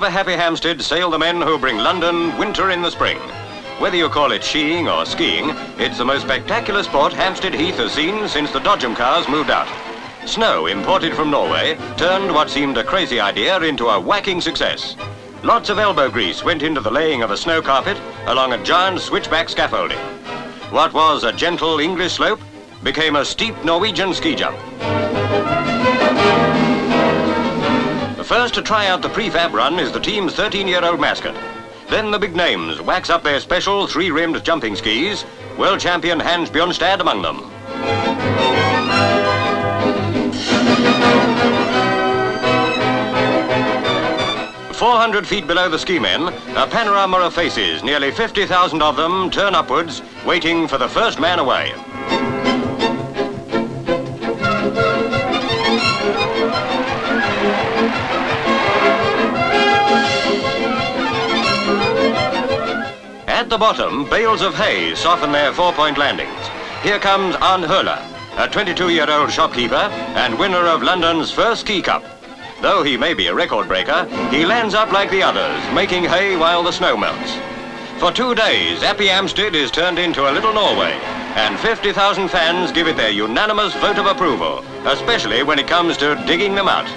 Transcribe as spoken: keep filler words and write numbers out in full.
over happy Hampstead sail the men who bring London winter in the spring. Whether you call it skiing or skiing, it's the most spectacular sport Hampstead Heath has seen since the Dodgem cars moved out. Snow imported from Norway turned what seemed a crazy idea into a whacking success. Lots of elbow grease went into the laying of a snow carpet along a giant switchback scaffolding. What was a gentle English slope became a steep Norwegian ski jump. The first to try out the prefab run is the team's thirteen-year-old mascot. Then the big names wax up their special three-rimmed jumping skis, world champion Hans Bjornstad among them. four hundred feet below the ski men, a panorama of faces, nearly fifty thousand of them, turn upwards, waiting for the first man away. At the bottom, bales of hay soften their four-point landings. Here comes Arne Hoel, a twenty-two-year-old shopkeeper and winner of London's first ski cup. Though he may be a record breaker, he lands up like the others, making hay while the snow melts. For two days, happy Hampstead is turned into a little Norway, and fifty thousand fans give it their unanimous vote of approval, especially when it comes to digging them out.